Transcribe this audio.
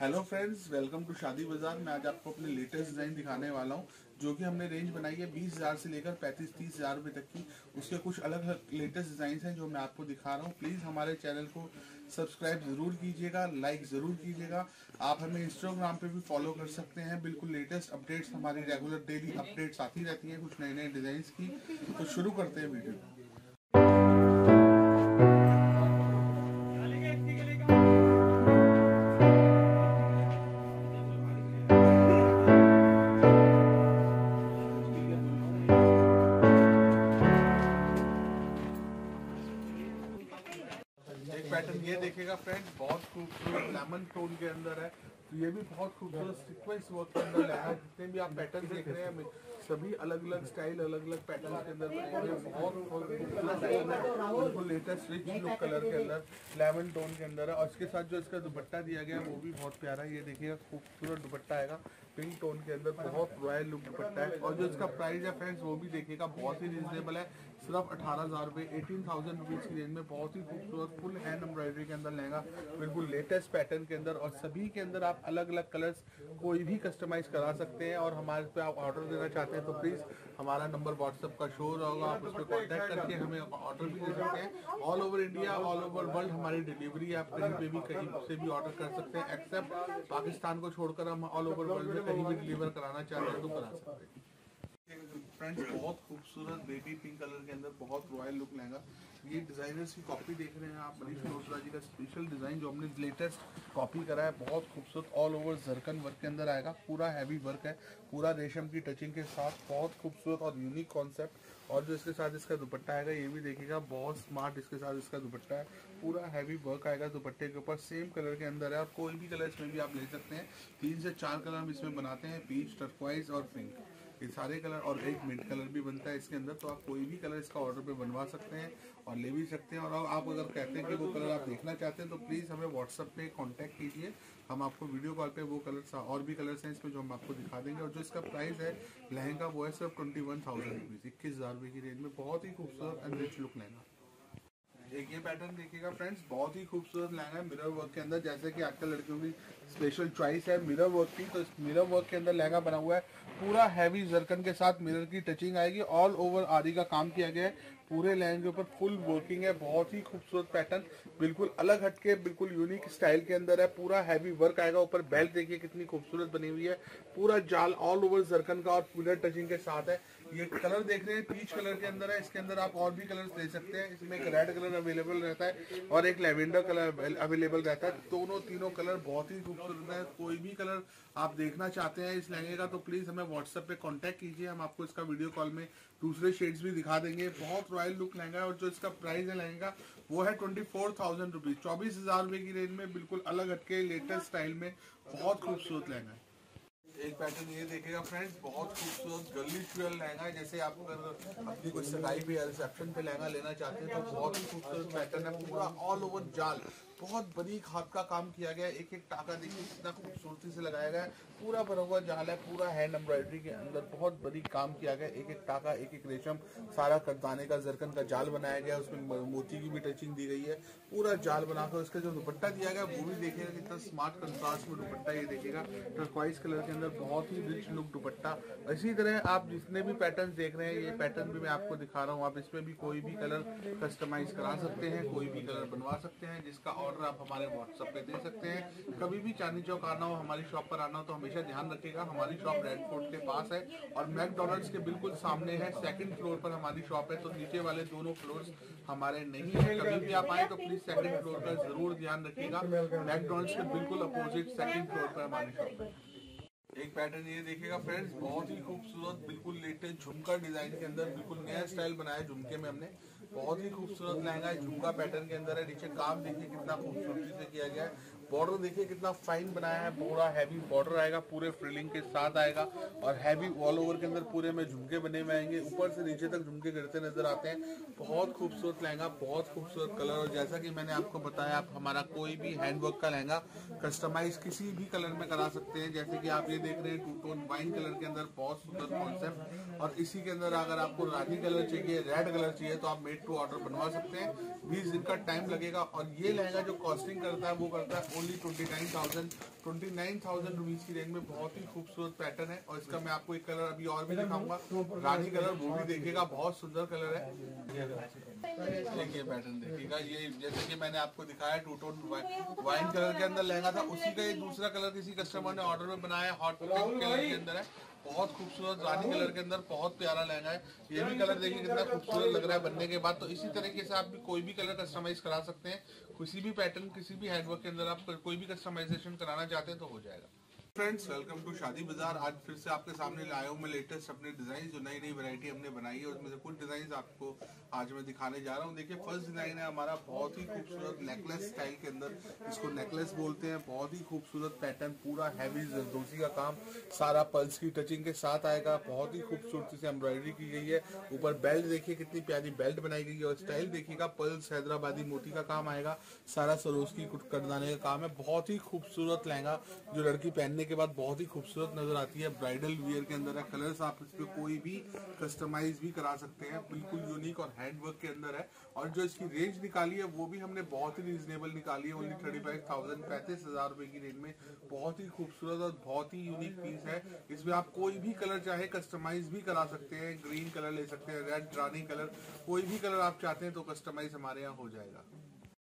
Hello friends, welcome to शादी बाजार। मैं आज आपको अपने लेटेस्ट डिजाइन दिखाने वाला हूँ जो कि हमने रेंज बनाई है 20,000 से लेकर 35-30,000 रुपये तक की। उसके कुछ अलग लेटेस्ट डिजाइन हैं जो मैं आपको दिखा रहा हूँ। प्लीज़ हमारे चैनल को सब्सक्राइब ज़रूर कीजिएगा, लाइक ज़रूर कीजिएगा। आप हमें इंस्टाग्राम पे भी फॉलो कर सकते हैं। बिल्कुल लेटेस्ट अपडेट्स, हमारी रेगुलर डेली अपडेट्स आती रहती हैं कुछ नए नए डिज़ाइन की। तो शुरू करते हैं वीडियो। एक पैटर्न ये देखेगा फ्रेंड, बहुत खूबसूरत लेमन टोन के अंदर है। तो ये भी बहुत खूबसूरत सीक्वेंस वर्क के अंदर है। जितने भी आप पैटर्न देख रहे हैं सभी अलग अलग स्टाइल, अलग अलग पैटर्न के अंदर बने हुए हैं। बहुत बिल्कुल लेटेस्ट रिच लुक कलर के अंदर, लेमन टोन के अंदर है। और इसके साथ जो इसका दुपट्टा दिया गया है वो भी बहुत प्यारा है। ये देखिएगा, खूबसूरत दुपट्टा आएगा पिंक टोन के अंदर, बहुत रॉयल लुक दुपट्टा है। और जो इसका प्राइस है फ्रेंड्स वो भी देखिएगा, बहुत ही रिजनेबल है। सिर्फ 18,000 रुपये, 18,000 रुपीज़ की रेंज में बहुत ही खूबसूरत फुल हैंड एम्ब्रॉयडरी के अंदर लहंगा, बिल्कुल लेटेस्ट पैटर्न के अंदर। और सभी के अंदर आप अलग अलग कलर्स कोई भी कस्टमाइज करा सकते हैं। और हमारे पे आप ऑर्डर देना चाहते हैं तो प्लीज़ हमारा नंबर व्हाट्सएप का शो होगा, आप उस पर कॉन्टैक्ट करके हमें ऑर्डर भी दे सकते हैं। All over India, all over world हमारी डिलीवरी है। आप कहीं पे भी, कहीं से भी ऑर्डर कर सकते हैं। एक्सेप्ट पाकिस्तान को छोड़कर हम ऑल ओवर वर्ल्ड में कहीं भी डिलीवर कराना चाहते हैं तो करा सकते हैं। फ्रेंड्स, बहुत खूबसूरत बेबी पिंक कलर के अंदर बहुत रॉयल लुक लहंगा। ये डिज़ाइनर्स की कॉपी देख रहे हैं आप, मनीष मल्होत्रा जी का स्पेशल डिज़ाइन जो हमने लेटेस्ट कॉपी करा है। बहुत खूबसूरत ऑल ओवर जरकन वर्क के अंदर आएगा, पूरा हैवी वर्क है, पूरा रेशम की टचिंग के साथ। बहुत खूबसूरत और यूनिक कॉन्सेप्ट। और जो इसके साथ इसका दुपट्टा आएगा ये भी देखिएगा, बहुत स्मार्ट इसके साथ इसका दुपट्टा है। पूरा हैवी वर्क आएगा दुपट्टे के ऊपर, सेम कलर के अंदर है। और कोई भी कलर इसमें भी आप ले सकते हैं। 3 से 4 कलर हम इसमें बनाते हैं, पीच, टर्कवाइज और पिंक, ये सारे कलर। और एक मिंट कलर भी बनता है इसके अंदर। तो आप कोई भी कलर इसका ऑर्डर पे बनवा सकते हैं और ले भी सकते हैं। और आप अगर कहते हैं कि वो कलर आप देखना चाहते हैं तो प्लीज़ हमें व्हाट्सअप पे कांटेक्ट कीजिए, हम आपको वीडियो कॉल पे वो कलर और भी कलर्स हैं इसमें जो हम आपको दिखा देंगे। और जो इसका प्राइस है लहंगा वो है सिर्फ 21,000 रुपीज़, 21,000 रुपये की रेंज में। बहुत ही खूबसूरत एंड रिच लुक लहंगा। एक ये पैटर्न देखिएगा फ्रेंड्स, बहुत ही खूबसूरत लहंगा है मिरर वर्क के अंदर। जैसे कि आजकल लड़कियों की स्पेशल चॉइस है मिरर वर्क की, तो इस मिरर वर्क के अंदर लहंगा बना हुआ है। पूरा हैवी जरकन के साथ मिरर की टचिंग आएगी। ऑल ओवर आरी का काम किया गया है, पूरे लहंगे के ऊपर फुल वर्किंग है। बहुत ही खूबसूरत पैटर्न, बिल्कुल अलग हटके, बिल्कुल यूनिक स्टाइल के अंदर है। पूरा हैवी वर्क आएगा। ऊपर बेल्ट देखिए कितनी खूबसूरत बनी हुई है, पूरा जाल ऑल ओवर जरकन का और मिरर टचिंग के साथ है। ये कलर देख रहे हैं पीच कलर के अंदर है, इसके अंदर आप और भी कलर्स ले सकते हैं। इसमें एक रेड कलर अवेलेबल रहता है और एक लैवेंडर कलर अवेलेबल रहता है। दोनों तीनों कलर बहुत ही खूबसूरत है। कोई भी कलर आप देखना चाहते हैं इस लहंगे का तो प्लीज़ हमें व्हाट्सएप पे कांटेक्ट कीजिए, हम आपको इसका वीडियो कॉल में दूसरे शेड्स भी दिखा देंगे। बहुत रॉयल लुक लहंगा है। और जो इसका प्राइस है लहंगा वो है 24,000 रुपीज़, 24,000 रुपये की रेंज में। बिल्कुल अलग हटके लेटेस्ट स्टाइल में बहुत खूबसूरत लहंगा है। एक पैटर्न ये देखेगा फ्रेंड्स, बहुत खूबसूरत गर्ली ट्वेल लहंगा है। जैसे आप अगर अपनी कोई सगाई पे या रिसेप्शन पे लहंगा लेना चाहते हैं तो बहुत ही खूबसूरत पैटर्न है। पूरा ऑल ओवर जाल, बहुत बारीक हाथ का काम किया गया है। एक एक टाका देखिए कितना खूबसूरती से लगाया गया है। पूरा भरा हुआ जाल है, पूरा हैंड एम्ब्रॉयडरी के अंदर बहुत बारीक काम किया गया है। एक एक टाका, एक एक रेशम, सारा करदाने का जरकन का जाल बनाया गया है। उसमें मोती की भी टचिंग दी गई है। पूरा जाल बनाकर उसका जो दुपट्टा दिया गया वो भी देखिएगा कितना स्मार्ट कंट्रास्ट में दुपट्टा। ये देखिएगा टर्कवाइज कलर के अंदर बहुत ही रिच लुक दुपट्टा। इसी तरह आप जितने भी पैटर्न देख रहे हैं ये पैटर्न भी मैं आपको दिखा रहा हूँ। आप इसमें भी कोई भी कलर कस्टमाइज करा सकते हैं, कोई भी कलर बनवा सकते हैं। जिसका ऑर्डर आप हमारे व्हाट्सएप पे दे सकते हैं। कभी भी चांदनी चौक आना हो, हमारी शॉप पर आना हो तो हमेशा ध्यान रखिएगा। हमारी शॉप रेड फोर्ट के पास है और मैकडोनल्ड्स के बिल्कुल सामने है। 2nd फ्लोर पर हमारी शॉप है, तो नीचे वाले दोनों फ्लोर्स हमारे नहीं है। कभी भी आप आए तो प्लीज 2nd फ्लोर का जरूर ध्यान रखिएगा। मैकडोनल्ड्स के बिल्कुल अपोजिट 2nd फ्लोर पर हमारी शॉप है। एक पैटर्न ये देखिएगा फ्रेंड्स, बहुत ही खूबसूरत, बिल्कुल लेटेस्ट झुमका डिजाइन के अंदर, बिल्कुल नया स्टाइल बनाया झुमके में हमने। बहुत ही खूबसूरत लहंगा है, झुमका पैटर्न के अंदर है। नीचे काम देखिए कितना खूबसूरती से किया गया है। बॉर्डर देखिए कितना फाइन बनाया है, पूरा हैवी बॉर्डर आएगा, पूरे फ्रिलिंग के साथ आएगा। और हैवी ऑल ओवर के अंदर पूरे में झुमके बने हुए आएंगे, ऊपर से नीचे तक झुमके गिरते नजर आते हैं। बहुत खूबसूरत लहंगा, बहुत खूबसूरत कलर। और जैसा कि मैंने आपको बताया, आप हमारा कोई भी हैंडवर्क का लहंगा कस्टमाइज किसी भी कलर में करा सकते हैं। जैसे कि आप ये देख रहे हैं 2 टोन वाइन कलर के अंदर, बहुत सुंदर कॉन्सेप्ट। और इसी के अंदर अगर आपको रानी कलर चाहिए, रेड कलर चाहिए तो आप मेड टू ऑर्डर बनवा सकते हैं। 20 दिन का टाइम लगेगा। और ये लहंगा जो कॉस्टिंग करता है वो करता है ओनली 29,000 रुपीज की रेंज में बहुत ही खूबसूरत पैटर्न है। और इसका मैं आपको एक कलर अभी और भी दिखाऊंगा, रानी कलर, वो भी देखिएगा, बहुत सुंदर कलर है। देखिए पैटर्न देखिएगा, ये जैसे कि मैंने आपको दिखाया टू टोन वाइन कलर के अंदर लहंगा था, उसी का ये दूसरा कलर किसी कस्टमर ने ऑर्डर में बनाया, हॉट पिंक कलर के अंदर है, बहुत खूबसूरत रानी कलर के अंदर बहुत प्यारा लहंगा है। ये भी कलर देखिए कितना खूबसूरत लग रहा है बनने के बाद। तो इसी तरीके से आप भी कोई भी कलर कस्टमाइज करा सकते हैं, किसी भी पैटर्न किसी भी हैंडवर्क के अंदर आप कोई भी कस्टमाइजेशन कराना चाहते हैं तो हो जाएगा। फ्रेंड्स वेलकम टू शादी बाजार। आज फिर से आपके सामने लाया हूँ मैं लेटेस्ट अपने डिजाइन, जो नई नई वैरायटी हमने बनाई है उसमें से कुछ डिजाइन आपको आज मैं दिखाने जा रहा हूँ। देखिए फर्स्ट डिजाइन है हमारा बहुत ही खूबसूरत नेकलेस स्टाइल के अंदर, इसको नेकलेस बोलते हैं। बहुत ही खूबसूरत पैटर्न, पूरा हैवी जरदोजी का काम, सारा पल्स की टचिंग के साथ आएगा। बहुत ही खूबसूरती से एम्ब्रॉयडरी की गई है, ऊपर बेल्ट देखिए कितनी प्यारी बेल्ट बनाई गई है, और स्टाइल देखिएगा पल्स हैदराबादी मोती का काम आएगा, सारा सरोज की कटदाने का काम है। बहुत ही खूबसूरत लहंगा जो लड़की पहनने के बाद बहुत ही खूबसूरत नजर आती है, ब्राइडल वियर के अंदर है। कलर्स आप इस पे कोई भी कस्टमाइज भी करा सकते हैं, बिल्कुल यूनिक और हैंडवर्क के अंदर है। और जो इसकी रेंज निकाली है वो भी हमने बहुत ही रीजनेबल निकाली है, ओनली 35,000 रुपए की रेंज में। बहुत ही खूबसूरत और बहुत ही यूनिक पीस है। इसमें आप कोई भी कलर चाहे कस्टमाइज भी करा सकते हैं, ग्रीन कलर ले सकते हैं, रेड, रानी कलर, कोई भी कलर आप चाहते हैं तो कस्टमाइज हमारे यहाँ हो जाएगा।